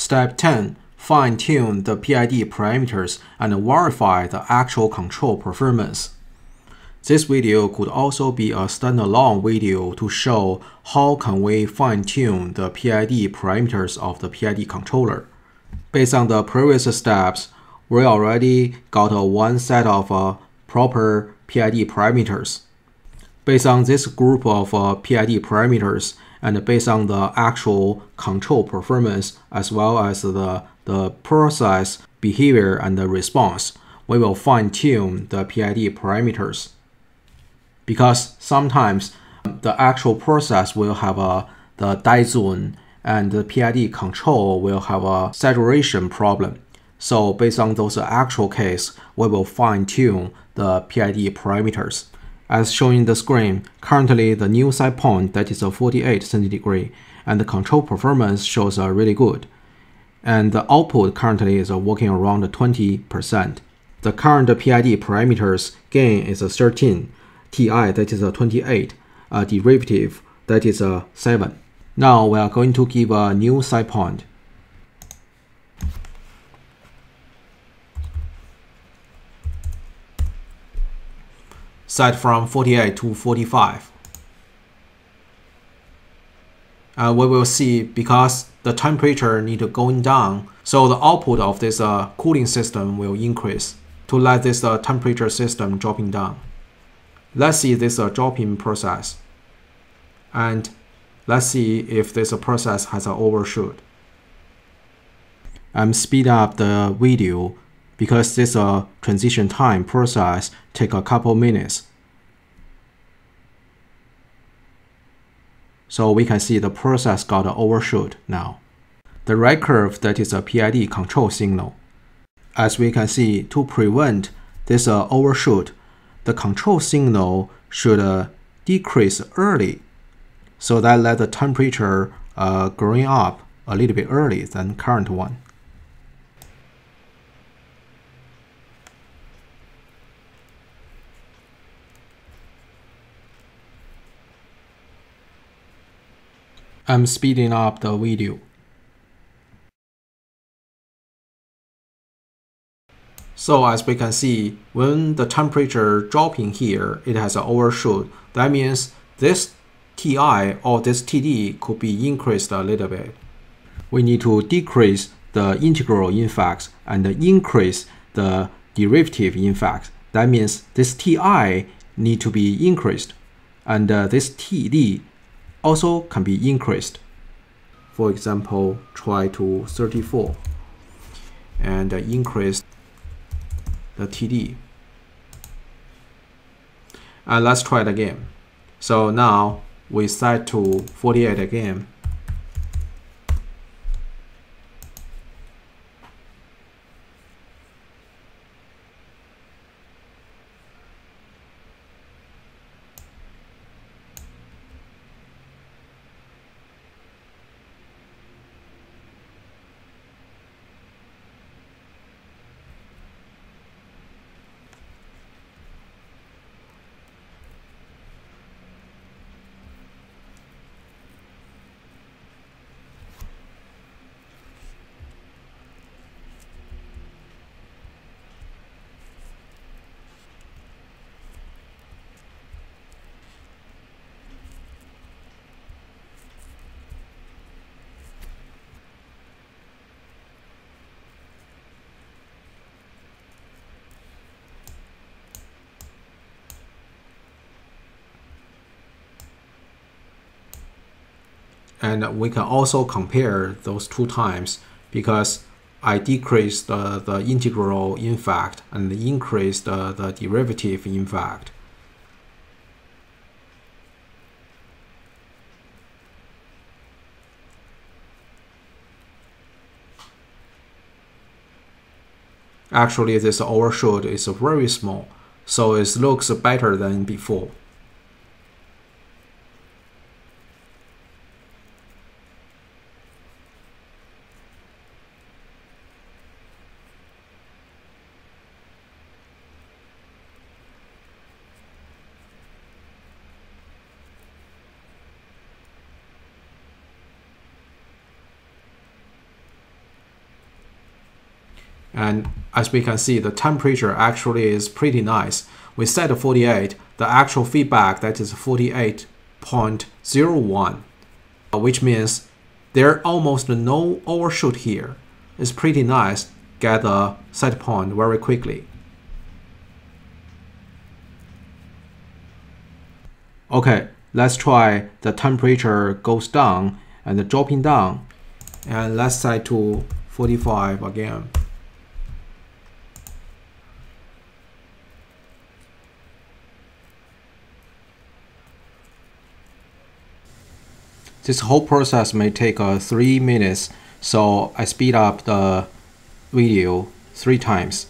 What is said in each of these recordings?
Step 10. Fine-tune the PID parameters and verify the actual control performance. This video could also be a standalone video to show how can we fine-tune the PID parameters of the PID controller. Based on the previous steps, we already got one set of proper PID parameters. Based on this group of PID parameters and based on the actual control performance as well as the process, behavior, and the response, we will fine-tune the PID parameters. Because sometimes the actual process will have the die zone and the PID control will have a saturation problem. So based on those actual case, we will fine-tune the PID parameters. As shown in the screen, currently the new side point that is a 48 centigrade and the control performance shows really good. And the output currently is working around 20%. The current PID parameters gain is 13. TI that is 28, a derivative that is 7. Now we are going to give a new side point. Set from 48 to 45. We will see because the temperature need to going down, so the output of this cooling system will increase to let this temperature system dropping down. Let's see this dropping process, and let's see if this process has an overshoot. I'm speed up the video because this transition time process take a couple minutes. So we can see the process got an overshoot now. The red curve that is a PID control signal. As we can see, to prevent this overshoot, the control signal should decrease early, so that let the temperature growing up a little bit early than current one. I'm speeding up the video. So as we can see, when the temperature dropping here, it has an overshoot. That means this TI or this TD could be increased a little bit. We need to decrease the integral influx and increase the derivative influx. That means this TI need to be increased and this TD also can be increased. For example, try to 34 and increase the TD, and let's try it again. So now we set to 48 again, and we can also compare those two times because I decreased the integral influx and increased the derivative influx. Actually, this overshoot is very small, so it looks better than before. And as we can see, the temperature actually is pretty nice. We set 48, the actual feedback, that is 48.01, which means there almost no overshoot here. It's pretty nice, get the set point very quickly. Okay, let's try the temperature goes down and dropping down, and let's set to 45 again. This whole process may take 3 minutes, so I speed up the video 3 times.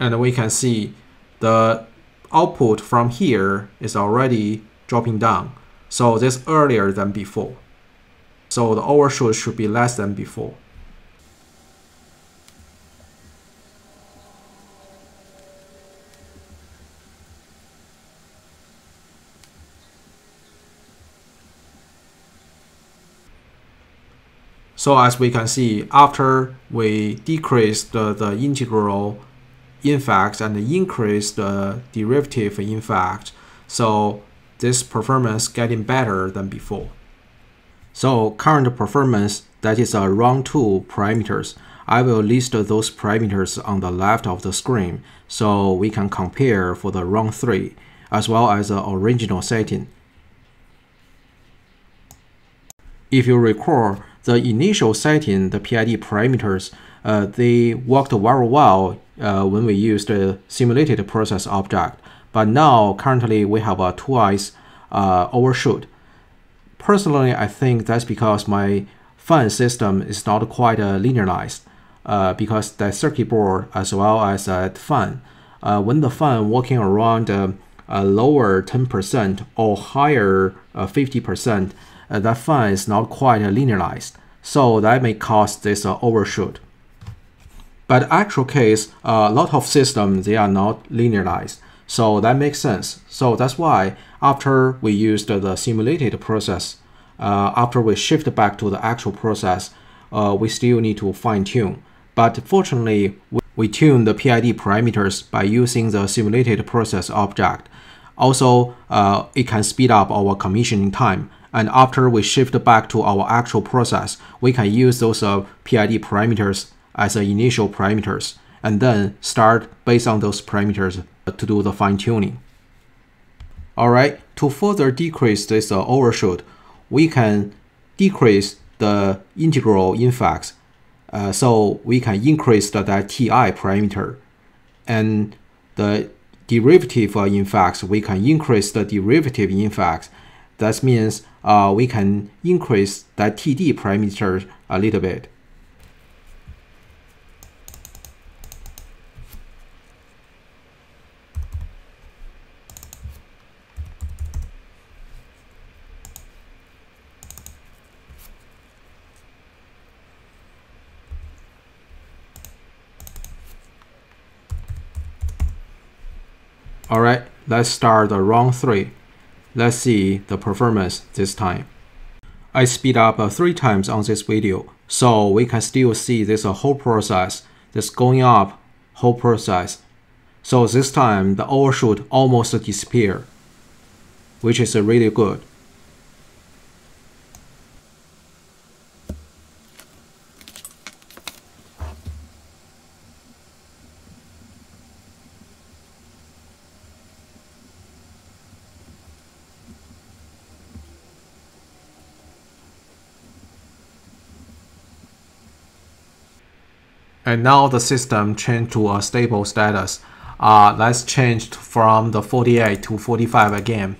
And we can see the output from here is already dropping down. So this is earlier than before. So the overshoot should be less than before. So as we can see, after we decrease the integral in fact and increase the derivative in fact, so this performance getting better than before. So current performance, that is around 2 parameters. I will list those parameters on the left of the screen so we can compare for the round 3 as well as the original setting. If you recall, the initial setting, the PID parameters, they worked very well when we used the simulated process object, but now currently we have a 2x overshoot. Personally, I think that's because my fan system is not quite linearized, because the circuit board as well as the fan, when the fan walking around lower 10% or higher 50%, that fan is not quite linearized, so that may cause this overshoot. But actual case, a lot of systems, they are not linearized, so that makes sense. So that's why after we used the simulated process, after we shift back to the actual process, we still need to fine tune. But fortunately, we tune the PID parameters by using the simulated process object. Also, it can speed up our commissioning time. And after we shift back to our actual process, we can use those PID parameters as initial parameters, and then start based on those parameters to do the fine tuning. Alright, to further decrease this overshoot, we can decrease the integral in fact, so we can increase that Ti parameter, and the derivative in fact, we can increase the derivative in fact. That means we can increase that Td parameter a little bit. Alright, let's start the round 3. Let's see the performance this time. I speed up 3 times on this video, so we can still see this whole process, this going up whole process. So this time the overshoot almost disappeared, which is really good. And now the system changed to a stable status. That's changed from the 48 to 45 again.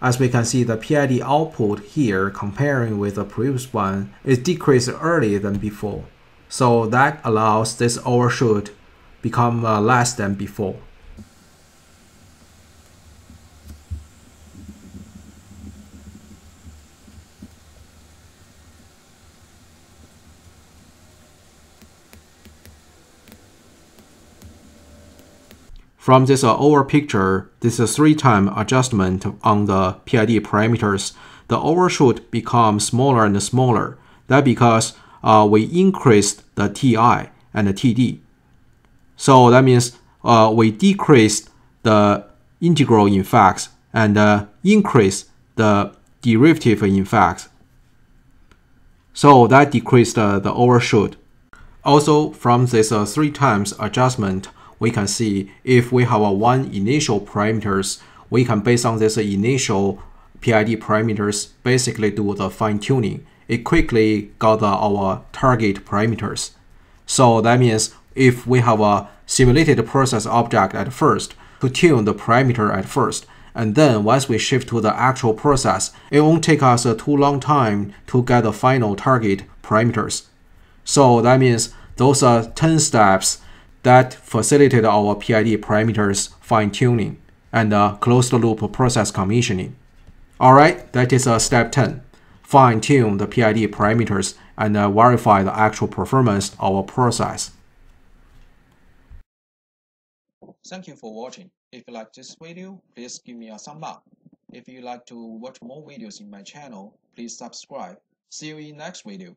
As we can see, the PID output here, comparing with the previous one, is decreased earlier than before. So that allows this overshoot become less than before. From this over picture, this is 3-time adjustment on the PID parameters, the overshoot becomes smaller and smaller. That's because we increased the TI and the TD. So that means we decreased the integral effects and increased the derivative effects. So that decreased the overshoot. Also, from this 3-times adjustment, we can see if we have one initial parameters, we can, based on this initial PID parameters, basically do the fine tuning. It quickly got our target parameters. So that means if we have a simulated process object at first to tune the parameter at first, and then once we shift to the actual process, it won't take us a too long time to get the final target parameters. So that means those are 10 steps that facilitated our PID parameters fine-tuning and closed-loop process commissioning. Alright, that is step 10. Fine-tune the PID parameters and verify the actual performance of our process. Thank you for watching. If you like this video, please give me a thumb up. If you like to watch more videos in my channel, please subscribe. See you in next video.